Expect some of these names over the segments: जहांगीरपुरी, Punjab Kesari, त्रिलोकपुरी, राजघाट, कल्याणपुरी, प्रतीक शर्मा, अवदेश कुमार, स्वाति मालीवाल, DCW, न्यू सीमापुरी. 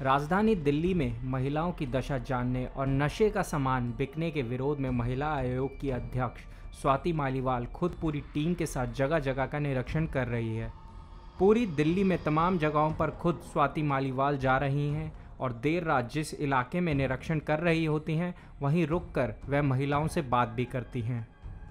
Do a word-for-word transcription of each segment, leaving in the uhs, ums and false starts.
राजधानी दिल्ली में महिलाओं की दशा जानने और नशे का सामान बिकने के विरोध में महिला आयोग की अध्यक्ष स्वाति मालीवाल खुद पूरी टीम के साथ जगह जगह का निरीक्षण कर रही है। पूरी दिल्ली में तमाम जगहों पर खुद स्वाति मालीवाल जा रही हैं और देर रात जिस इलाके में निरीक्षण कर रही होती हैं वहीं रुककर वह महिलाओं से बात भी करती हैं।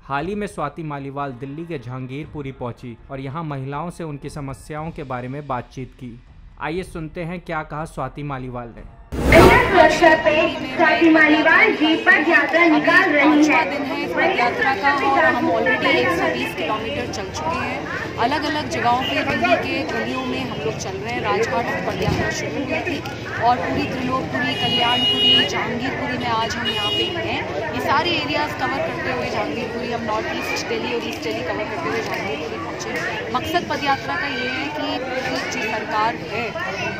हाल ही में स्वाति मालीवाल दिल्ली के जहांगीरपुरी पहुंची और यहां महिलाओं से उनकी समस्याओं के बारे में बातचीत की। आइए सुनते हैं क्या कहा स्वाति मालीवाल ने। सुरक्षा पे स्वाति मालीवाल जी पद यात्रा निकाल रही है। पद यात्रा का और हम ऑलरेडी एक सौ बीस किलोमीटर चल चुके हैं। अलग अलग जगहों पे दिल्ली के गलियों में हम लोग चल रहे हैं। राजघाट पर पद यात्रा शुरू हुई थी और पूरी त्रिलोकपुरी, कल्याणपुरी, जहांगीरपुरी में आज हम यहाँ पे हैं। ये सारे एरियाज कवर करते हुए जहांगीरपुरी, हम नॉर्थ ईस्ट दिल्ली और ईस्ट दिल्ली कवर करते हुए जहांगीरपुरी पहुँचे। मकसद पद यात्रा का ये है कि जो सरकार है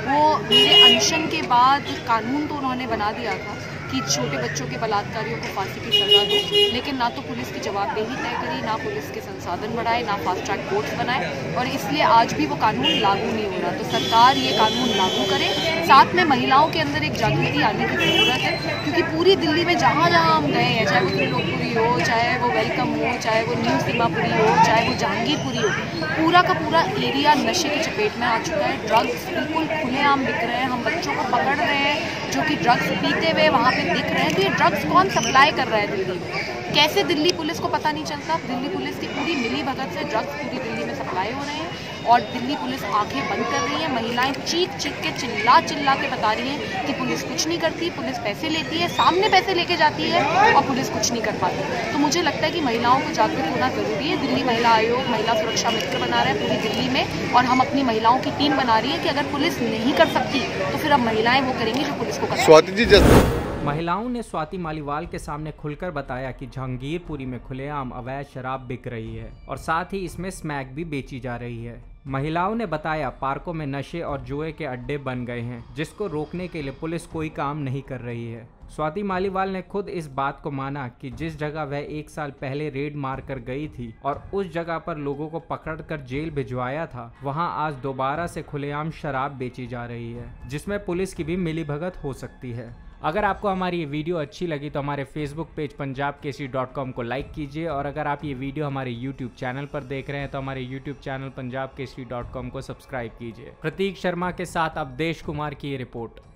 वो मेरे अनशन के बाद कानून तो उन्होंने बना दिया था कि छोटे बच्चों के बलात्कारियों को फांसी की सजा दो, लेकिन ना तो पुलिस की जवाबदेही तय करी, ना पुलिस के संसाधन बढ़ाए, ना फास्ट ट्रैक कोर्ट्स बनाए और इसलिए आज भी वो कानून लागू नहीं हो रहा। तो सरकार ये कानून लागू करे, साथ में महिलाओं के अंदर एक जागृति आने की ज़रूरत है क्योंकि पूरी दिल्ली में जहाँ जहाँ हम गए हैं, चाहे वो त्रिलोकपुरी हो, चाहे वो वेलकम हो, चाहे वो न्यू सीमापुरी हो, चाहे वो जहांगीरपुरी हो, पूरा का पूरा एरिया नशे की चपेट में आ चुका है। ड्रग्स बिल्कुल खुलेआम बिक रहे हैं, हम बच्चों को पकड़ रहे हैं जो कि ड्रग्स पीते हुए वहाँ दिख रहे हैं। तो ये ड्रग्स कौन सप्लाई कर रहा है दिल्ली में? कैसे दिल्ली पुलिस को पता नहीं चलता? दिल्ली पुलिस की पूरी मिली भगत से ड्रग्स पूरी दिल्ली में सप्लाई हो रहे हैं और दिल्ली पुलिस आंखें बंद कर रही है। महिलाएं चीख चीख के, चिल्ला चिल्ला के बता रही हैं कि पुलिस कुछ नहीं करती, पुलिस पैसे लेती है, सामने पैसे लेके जाती है और पुलिस कुछ नहीं कर पाती। तो मुझे लगता है कि महिलाओं को जागरूक होना जरूरी है। दिल्ली महिला आयोग महिला सुरक्षा मित्र बना रहा है पूरी दिल्ली में और हम अपनी महिलाओं की टीम बना रही है कि अगर पुलिस नहीं कर सकती तो फिर अब महिलाएं वो करेंगी जो पुलिस को कर सकती है। महिलाओं ने स्वाति मालीवाल के सामने खुलकर बताया कि जहांगीरपुरी में खुलेआम अवैध शराब बिक रही है और साथ ही इसमें स्मैक भी बेची जा रही है। महिलाओं ने बताया पार्कों में नशे और जुए के अड्डे बन गए हैं जिसको रोकने के लिए पुलिस कोई काम नहीं कर रही है। स्वाति मालीवाल ने खुद इस बात को माना कि जिस जगह वह एक साल पहले रेड मार कर गई थी और उस जगह पर लोगों को पकड़कर जेल भिजवाया था, वहां आज दोबारा से खुलेआम शराब बेची जा रही है जिसमें पुलिस की भी मिलीभगत हो सकती है। अगर आपको हमारी ये वीडियो अच्छी लगी तो हमारे Facebook page Punjab Kesari dot com को लाइक कीजिए और अगर आप ये वीडियो हमारे यूट्यूब चैनल पर देख रहे हैं तो हमारे YouTube channel Punjab Kesari dot com को सब्सक्राइब कीजिए। प्रतीक शर्मा के साथ अवदेश कुमार की ये रिपोर्ट।